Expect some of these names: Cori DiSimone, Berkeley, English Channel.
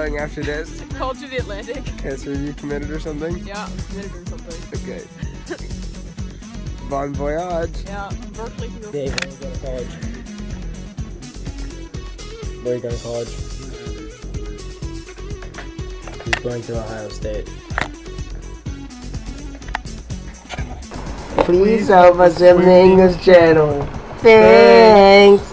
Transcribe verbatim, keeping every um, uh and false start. going after this? Cold to the Atlantic. Okay, so are you committed or something? Yeah, I'm committed or something. Okay. Bon voyage. Yeah, Berkeley. Dave, where are you going to college? Where are you going to college? He's going to Ohio State. Please help us in the English Channel. Thanks.